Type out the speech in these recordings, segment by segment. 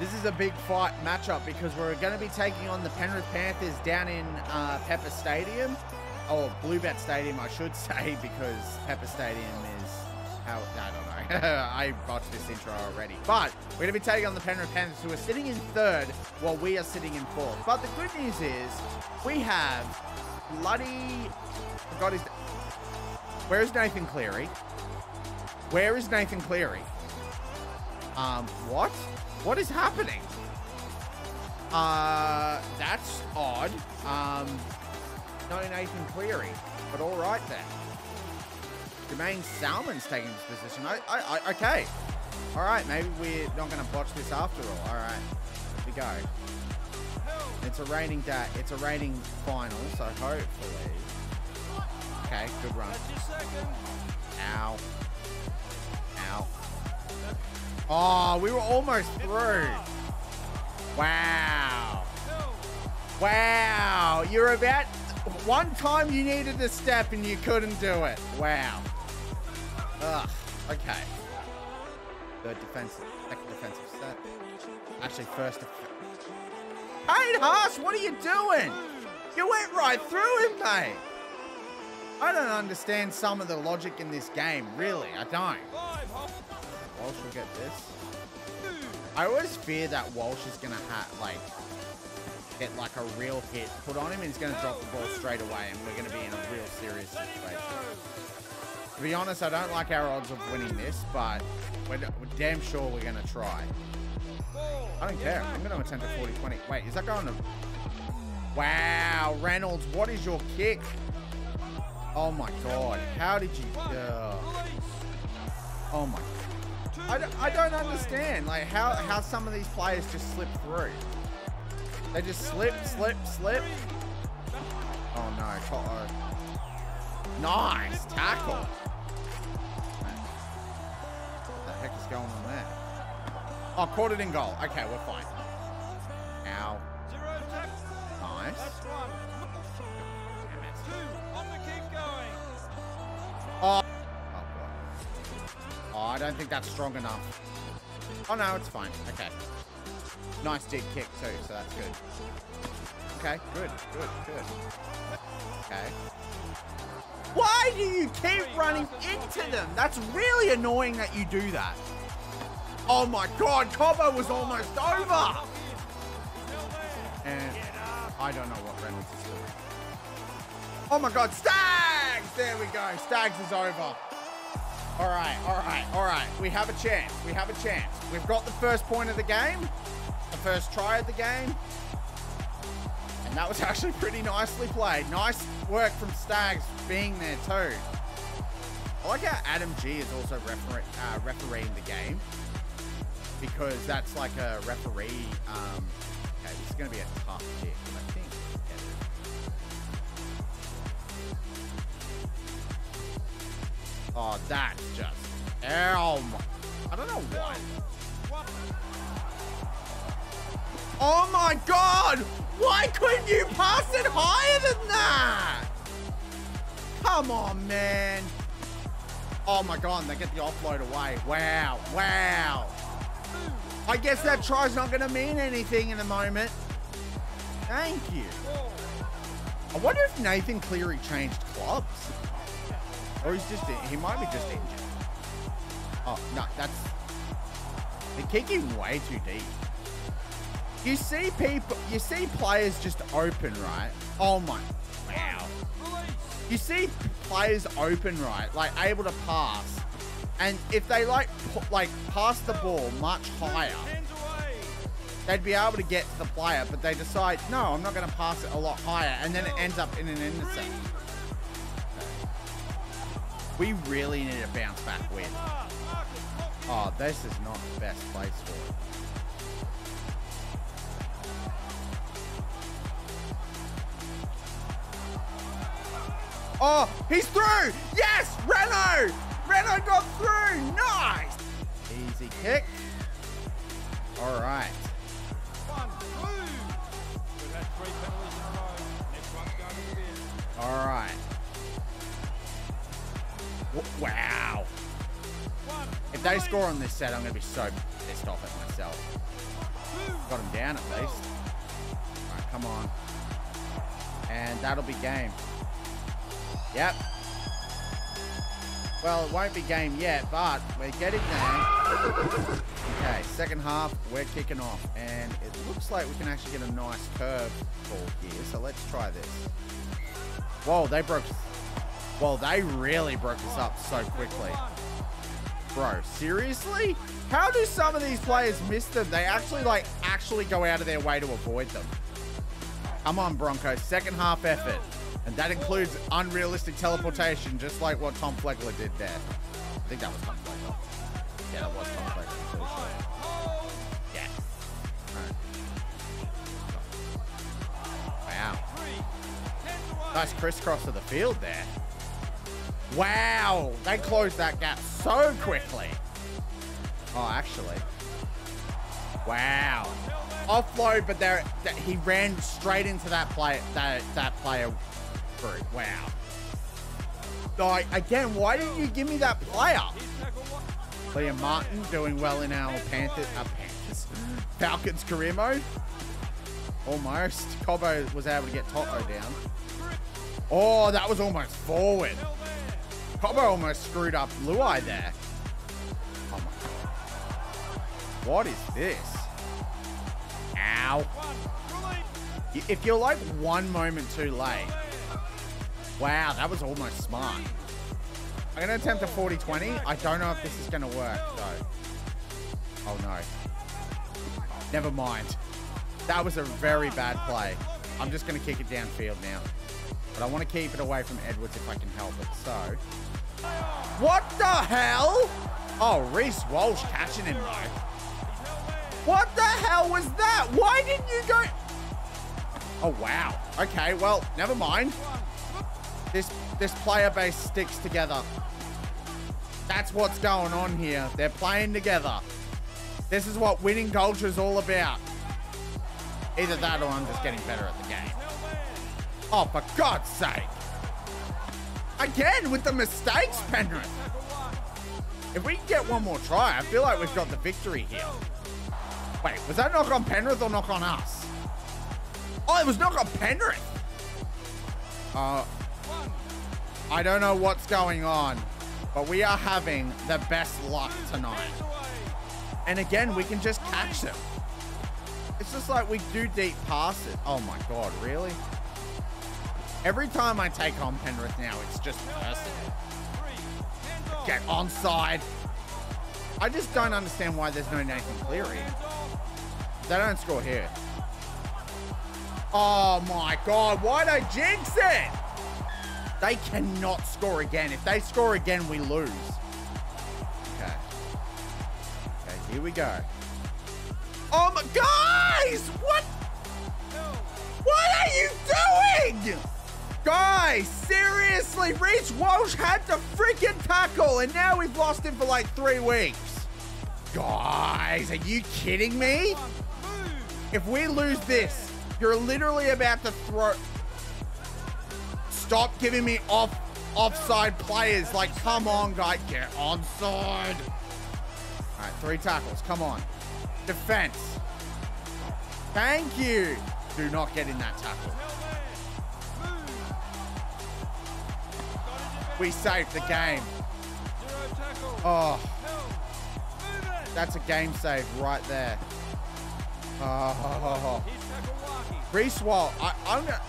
This is a big fight matchup because we're going to be taking on the Penrith Panthers down in Pepper Stadium, or Bluebet Stadium, I should say, because Pepper Stadium is how, I don't know. I botched this intro already. But we're going to be taking on the Penrith Panthers, who are sitting in third while we are sitting in fourth. But the good news is we have bloody... forgot his... Where is Nathan Cleary? Where is Nathan Cleary? What? What is happening? That's odd. No Nathan Cleary, but all right then. Domain Salmon's taking this position. Okay. All right, maybe we're not gonna botch this after all. All right, here we go. It's a raining day. It's a raining final, so hopefully. Okay, good run. Ow. Ow. Oh, we were almost through. Wow. Wow. You're about... One time you needed a step and you couldn't do it. Wow. Ugh. Okay. Third defensive... Second defensive set. Actually, first... Hey, Haas, what are you doing? You went right through him, mate. I don't understand some of the logic in this game, really. I don't. Walsh will get this. I always fear that Walsh is gonna get like a real hit put on him, and he's gonna drop the ball straight away, and we're gonna be in a real serious situation. To be honest, I don't like our odds of winning this, but we're damn sure we're gonna try. I don't care. I'm gonna attempt a 40-20. Wait, is that going to? Wow, Reynolds, what is your kick? Oh my God! How did you? Oh my. I don't understand, like, how some of these players just slip through. They just slip. Oh, no. Uh-oh. Nice tackle. What the heck is going on there? Oh, caught it in goal. Okay, we're fine. Ow. Nice. Oh. I don't think that's strong enough. Oh no, it's fine. Okay. Nice dig kick too, so that's good. Okay, good. Okay. Why do you keep running into them? That's really annoying that you do that. Oh my God, Cobo was almost over. And I don't know what Reynolds is doing. Oh my God, Staggs! There we go, Staggs is over. All right. We have a chance. We've got the first point of the game, the first try of the game. And that was actually pretty nicely played. Nice work from Staggs being there too. I like how Adam G is also refereeing the game, because that's like a referee. Okay, this is going to be a tough kick, I think. Oh, that's just... I don't know why. Oh my God! Why couldn't you pass it higher than that? Come on, man. Oh my God, they get the offload away. Wow. I guess that try's not gonna mean anything in a moment. Thank you. I wonder if Nathan Cleary changed clubs. Or he's just, he might be just injured. Oh, no, that's, they're kicking way too deep. You see people, you see players just open, right? Oh my, wow. You see players open, right? Like able to pass. And if they like pass the ball much higher, they'd be able to get to the player, but they decide, no, I'm not gonna pass it a lot higher. And then it ends up in an intercept. We really need a bounce back win. Oh, this is not the best place for it. Oh, he's through! Yes, Reno! Reno got through! Nice! Easy kick. All right. All right. Wow. If they score on this set, I'm going to be so pissed off at myself. got him down at least. All right, come on. And that'll be game. Yep. Well, it won't be game yet, but we're getting there. Okay, second half, we're kicking off. And it looks like we can actually get a nice curve ball here. So let's try this. Whoa, they broke. Well, they really broke us up so quickly. Bro, seriously? How do some of these players miss them? They actually go out of their way to avoid them. Come on, Broncos. Second half effort. And that includes unrealistic teleportation, just like what Tom Flegler did there. I think that was Tom Flegler. Yeah, that was Tom Flegler. Pretty sure. Yeah. Wow. Nice crisscross of the field there. Wow. They closed that gap so quickly. Oh, actually. Wow. Offload, but he ran straight into that player. That player group. Wow. Like, again, why didn't you give me that player? Liam Martin doing well in our Falcons career mode. Almost. Cobo was able to get Toto down. Oh, that was almost forward. Cobo almost screwed up Luai there. Oh my God. What is this? Ow. If you're like one moment too late. Wow, that was almost smart. I'm going to attempt a 40-20. I don't know if this is going to work, though. Oh, no. Never mind. That was a very bad play. I'm just going to kick it downfield now. But I want to keep it away from Edwards if I can help it, so. What the hell? Oh, Reese Walsh catching him, though. What the hell was that? Why didn't you go? Oh, wow. Okay, well, never mind. This player base sticks together. That's what's going on here. They're playing together. This is what winning culture is all about. Either that or I'm just getting better at the game. Oh, for God's sake. Again, with the mistakes, Penrith. If we can get one more try, I feel like we've got the victory here. Wait, was that knock on Penrith or knock on us? Oh, it was knock on Penrith. I don't know what's going on, but we are having the best luck tonight. And again, we can just catch them. It's just like we do deep passes. Oh my God, really? Every time I take on Penrith now, it's just personal. Get onside. I just don't understand why there's no Nathan Cleary. They don't score here. Oh my God, why'd I jinx it? They cannot score again. If they score again, we lose. Okay. Okay, here we go. Oh my, guys, what? What are you doing? Guys, seriously, Reece Walsh had to freaking tackle, and now we've lost him for like 3 weeks. Guys, are you kidding me? If we lose this, you're literally about to throw. Stop giving me offside players. Like, come on, guys, get onside. All right, 3 tackles, come on. Defense. Thank you. Do not get in that tackle. We saved the game. Oh, that's a game save right there. Oh, Reece Walsh. I'm gonna.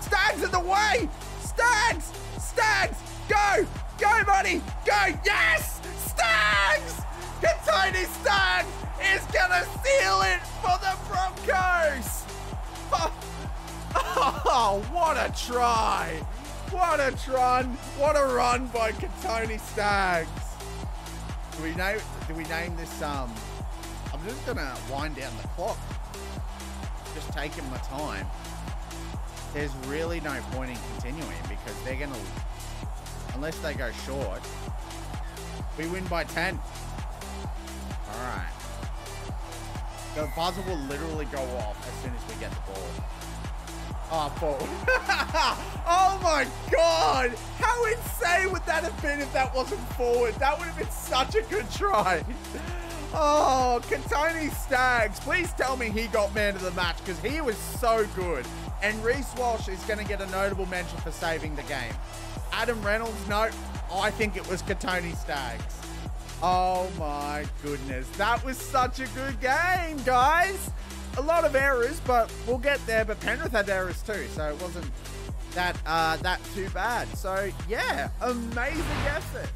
Staggs in the way. Staggs. Staggs. Go. Go, buddy. Go. Yes. Staggs. Kotoni Staggs is gonna seal it for the Broncos. Oh. Oh, what a try. What a run. What a run by Kotoni Staggs. Do we name this, I'm just going to wind down the clock. Just taking my time. There's really no point in continuing because they're going to, unless they go short, we win by 10. All right. The buzzer will literally go off as soon as we get the ball. Oh, Paul. Oh my God. How insane would that that have been if that wasn't forward? That would have been such a good try. Oh, Kotoni Staggs, please tell me he got man of the match because he was so good. And Reese Walsh is going to get a notable mention for saving the game. Adam Reynolds, no, I think it was Kotoni Staggs. Oh my goodness, that was such a good game, guys. A lot of errors, but we'll get there. But Penrith had errors too, so it wasn't that too bad. So yeah, amazing effort.